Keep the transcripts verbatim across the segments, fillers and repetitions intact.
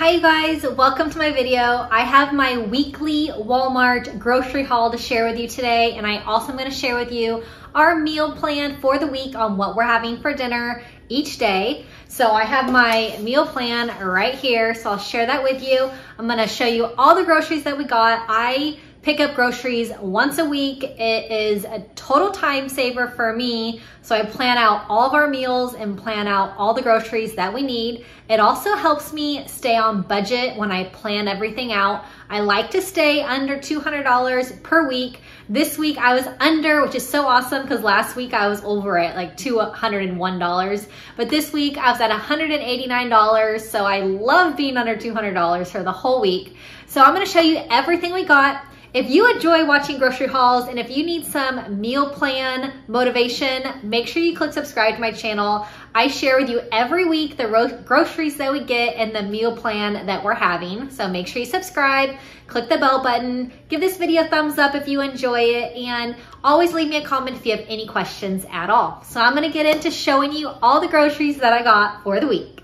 Hi you guys, welcome to my video. I have my weekly Walmart grocery haul to share with you today, and I also am going to share with you our meal plan for the week on what we're having for dinner each day. So I have my meal plan right here, so I'll share that with you. I'm going to show you all the groceries that we got. I pick up groceries once a week. It is a total time saver for me. So I plan out all of our meals and plan out all the groceries that we need. It also helps me stay on budget when I plan everything out. I like to stay under two hundred dollars per week. This week I was under, which is so awesome because last week I was over it, like two hundred one dollars. But this week I was at one hundred eighty-nine dollars. So I love being under two hundred dollars for the whole week. So I'm gonna show you everything we got. If you enjoy watching grocery hauls and if you need some meal plan motivation, make sure you click subscribe to my channel. I share with you every week the groceries that we get and the meal plan that we're having. So make sure you subscribe, click the bell button, give this video a thumbs up if you enjoy it, and always leave me a comment if you have any questions at all. So I'm gonna get into showing you all the groceries that I got for the week.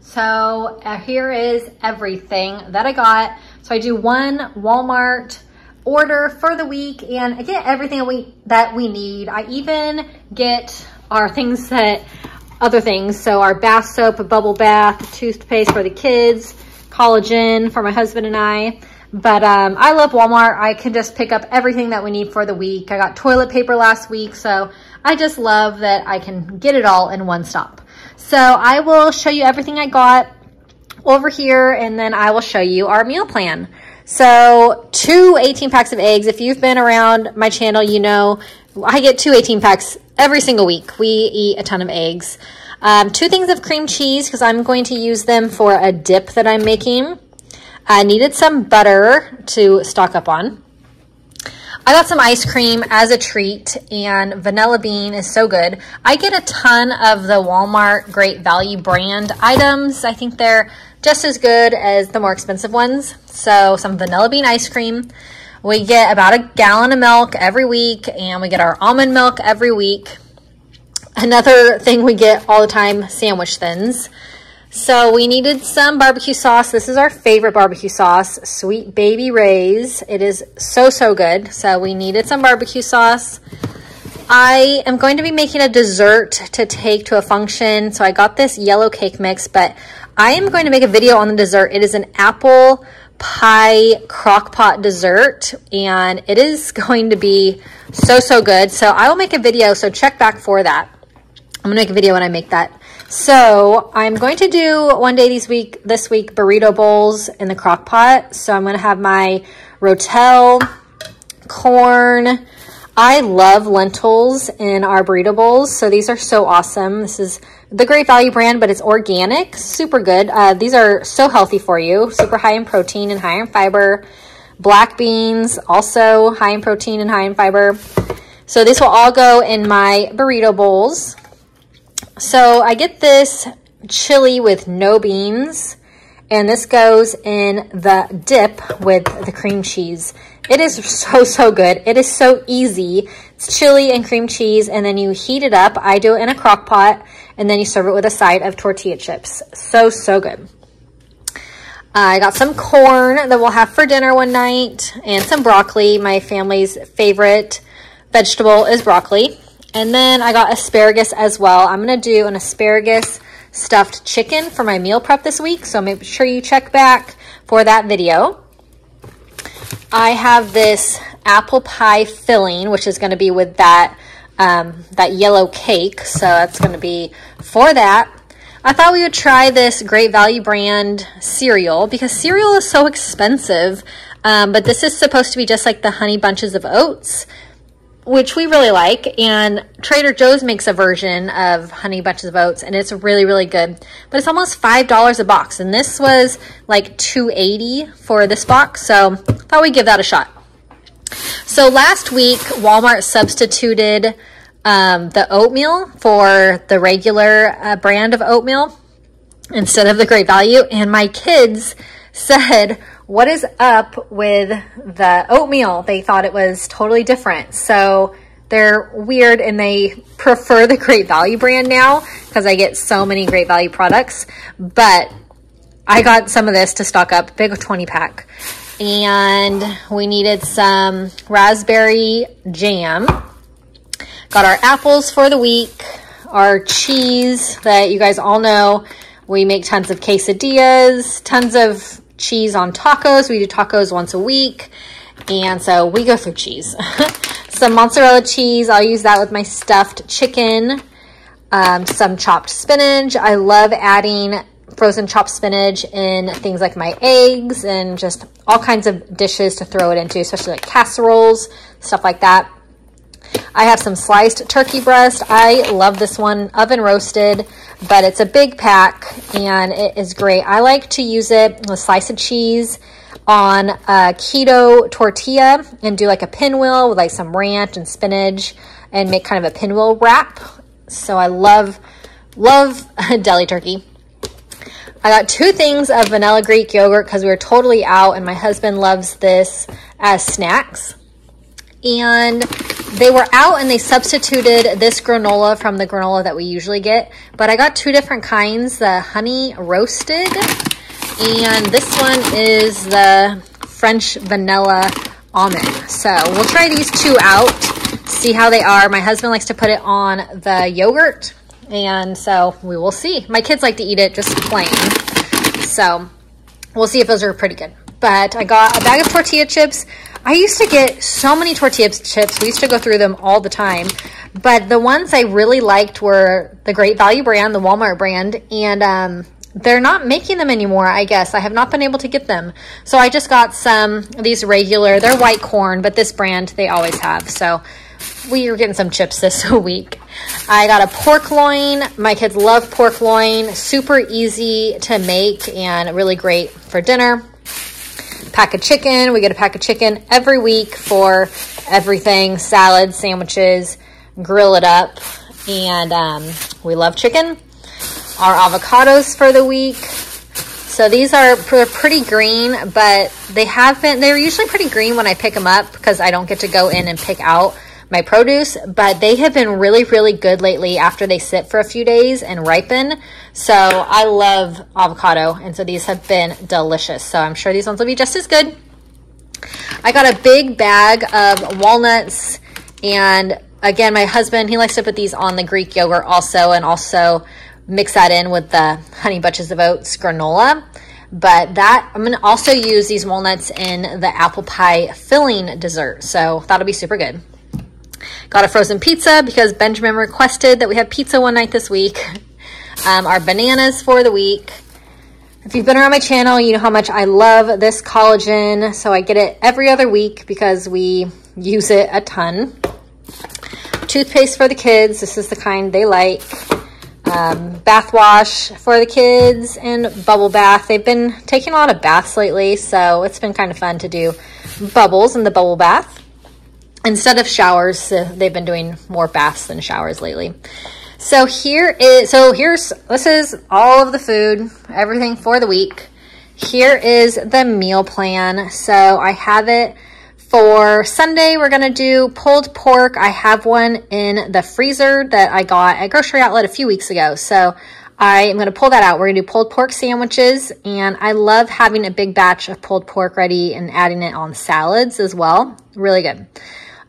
So uh, here is everything that I got. So I do one Walmart order for the week, and I get everything that we, that we need. I even get our things that, other things. So our bath soap, a bubble bath, toothpaste for the kids, collagen for my husband and I. But um, I love Walmart. I can just pick up everything that we need for the week. I got toilet paper last week, so I just love that I can get it all in one stop. So I will show you everything I got over here, and then I will show you our meal plan. So two eighteen packs of eggs. If you've been around my channel, you know I get two eighteen packs every single week. We eat a ton of eggs. Um, two things of cream cheese because I'm going to use them for a dip that I'm making. I needed some butter to stock up on. I got some ice cream as a treat, and vanilla bean is so good. I get a ton of the Walmart Great Value brand items. I think they're just as good as the more expensive ones. So some vanilla bean ice cream. We get about a gallon of milk every week, and we get our almond milk every week. Another thing we get all the time, sandwich thins. So we needed some barbecue sauce. This is our favorite barbecue sauce, Sweet Baby Ray's. It is so, so good. So we needed some barbecue sauce. I am going to be making a dessert to take to a function. So I got this yellow cake mix, but I am going to make a video on the dessert. It is an apple pie crock pot dessert, and it is going to be so, so good. So I will make a video, so check back for that. I'm gonna make a video when I make that. So I'm going to do one day this week, this week burrito bowls in the crock pot. So I'm gonna have my Rotel, corn. I love lentils in our burrito bowls. So these are so awesome. This is the Great Value brand, but it's organic, super good. Uh, these are so healthy for you, super high in protein and high in fiber. Black beans, also high in protein and high in fiber. So this will all go in my burrito bowls. So I get this chili with no beans, and this goes in the dip with the cream cheese. It is so, so good. It is so easy. It's chili and cream cheese, and then you heat it up. I do it in a crock pot, and then you serve it with a side of tortilla chips. So, so good. I got some corn that we'll have for dinner one night, and some broccoli. My family's favorite vegetable is broccoli. And then I got asparagus as well. I'm gonna do an asparagus stuffed chicken for my meal prep this week, so make sure you check back for that video. I have this apple pie filling, which is gonna be with that, um, that yellow cake, so that's gonna be for that. I thought we would try this Great Value brand cereal because cereal is so expensive, um, but this is supposed to be just like the Honey Bunches of Oats, which we really like, and Trader Joe's makes a version of Honey Bunches of Oats, and it's really, really good. But it's almost five dollars a box, and this was like two eighty for this box, so I thought we'd give that a shot. So last week, Walmart substituted um, the oatmeal for the regular uh, brand of oatmeal instead of the Great Value, and my kids said, what is up with the oatmeal? They thought it was totally different. So they're weird and they prefer the Great Value brand now because I get so many Great Value products. But I got some of this to stock up, big twenty pack. And we needed some raspberry jam. Got our apples for the week, our cheese that you guys all know. We make tons of quesadillas, tons of cheese on tacos. We do tacos once a week. And so we go through cheese. Some mozzarella cheese. I'll use that with my stuffed chicken. Um, some chopped spinach. I love adding frozen chopped spinach in things like my eggs and just all kinds of dishes to throw it into, especially like casseroles, stuff like that. I have some sliced turkey breast. I love this one, oven roasted, but it's a big pack and it is great. I like to use it with slice of cheese on a keto tortilla and do like a pinwheel with like some ranch and spinach and make kind of a pinwheel wrap. So I love, love deli turkey. I got two things of vanilla Greek yogurt because we were totally out and my husband loves this as snacks. And they were out and they substituted this granola from the granola that we usually get. But I got two different kinds, the honey roasted, and this one is the French vanilla almond. So we'll try these two out, see how they are. My husband likes to put it on the yogurt, and so we will see. My kids like to eat it just plain. So we'll see if those are pretty good. But I got a bag of tortilla chips. I used to get so many tortilla chips. We used to go through them all the time. But the ones I really liked were the Great Value brand, the Walmart brand. And um, they're not making them anymore, I guess. I have not been able to get them. So I just got some of these regular. They're white corn, but this brand they always have. So we were getting some chips this week. I got a pork loin. My kids love pork loin. Super easy to make and really great for dinner. Pack of chicken. We get a pack of chicken every week for everything, salads, sandwiches, grill it up, and um, we love chicken. Our avocados for the week. So these are pretty green, but they have been, they're usually pretty green when I pick them up because I don't get to go in and pick out my produce, but they have been really, really good lately after they sit for a few days and ripen. So I love avocado, and so these have been delicious. So I'm sure these ones will be just as good. I got a big bag of walnuts, and again, my husband, he likes to put these on the Greek yogurt also, and also mix that in with the Honey Bunches of Oats granola. But that, I'm gonna also use these walnuts in the apple pie filling dessert, so that'll be super good. Got a frozen pizza because Benjamin requested that we have pizza one night this week. Um, our bananas for the week. If you've been around my channel, you know how much I love this collagen. So I get it every other week because we use it a ton. Toothpaste for the kids. This is the kind they like. Um, bath wash for the kids and bubble bath. They've been taking a lot of baths lately, so it's been kind of fun to do bubbles in the bubble bath. Instead of showers, they've been doing more baths than showers lately. So here is, so here's, this is all of the food, everything for the week. Here is the meal plan. So I have it for Sunday. We're gonna do pulled pork. I have one in the freezer that I got at Grocery Outlet a few weeks ago. So I am gonna pull that out. We're gonna do pulled pork sandwiches. And I love having a big batch of pulled pork ready and adding it on salads as well. Really good.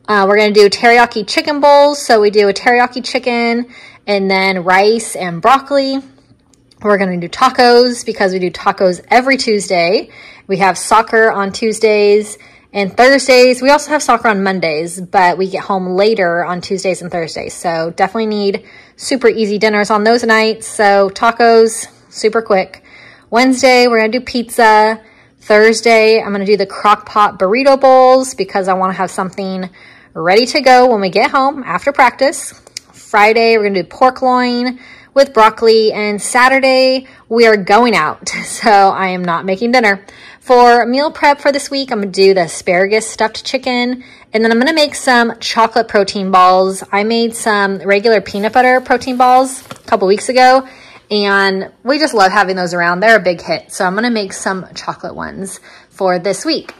Uh, we're going to do teriyaki chicken bowls. So we do a teriyaki chicken and then rice and broccoli. We're going to do tacos because we do tacos every Tuesday. We have soccer on Tuesdays and Thursdays. We also have soccer on Mondays, but we get home later on Tuesdays and Thursdays. So definitely need super easy dinners on those nights. So tacos, super quick. Wednesday, we're going to do pizza. Thursday, I'm going to do the crock pot burrito bowls because I want to have something ready to go when we get home after practice. Friday, we're going to do pork loin with broccoli, and Saturday, we are going out, so I am not making dinner. For meal prep for this week, I'm going to do the asparagus stuffed chicken, and then I'm going to make some chocolate protein balls. I made some regular peanut butter protein balls a couple weeks ago, and we just love having those around. They're a big hit. So I'm going to make some chocolate ones for this week.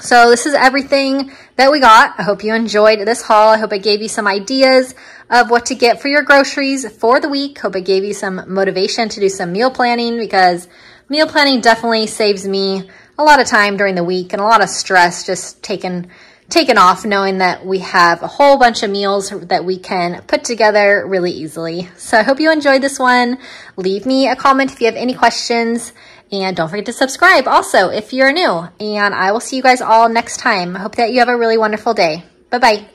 So this is everything that we got. I hope you enjoyed this haul. I hope I gave you some ideas of what to get for your groceries for the week. Hope I gave you some motivation to do some meal planning because meal planning definitely saves me a lot of time during the week and a lot of stress just taken, taken off, knowing that we have a whole bunch of meals that we can put together really easily. So I hope you enjoyed this one. Leave me a comment if you have any questions, and don't forget to subscribe also if you're new. And I will see you guys all next time. I hope that you have a really wonderful day. Bye-bye.